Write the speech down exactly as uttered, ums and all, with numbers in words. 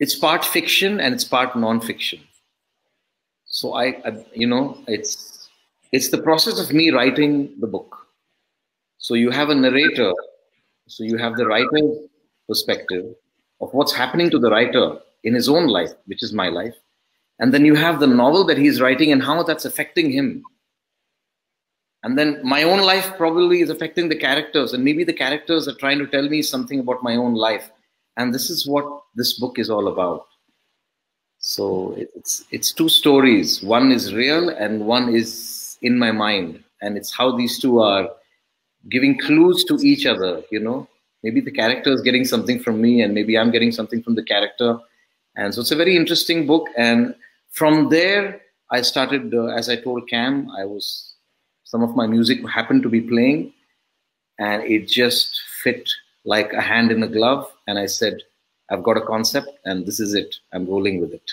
it's part fiction and it's part non-fiction. So I, I, you know, it's it's the process of me writing the book. So you have a narrator, so you have the writer's perspective of what's happening to the writer in his own life, which is my life. And then you have the novel that he's writing and how that's affecting him. And then my own life probably is affecting the characters, and maybe the characters are trying to tell me something about my own life. And this is what this book is all about. So it's, it's two stories. One is real and one is in my mind. And it's how these two are giving clues to each other, you know. Maybe the character is getting something from me and maybe I'm getting something from the character. And so it's a very interesting book. And from there, I started, uh, as I told Cam, I was, some of my music happened to be playing and it just fit like a hand in a glove. And I said, I've got a concept and this is it. I'm rolling with it.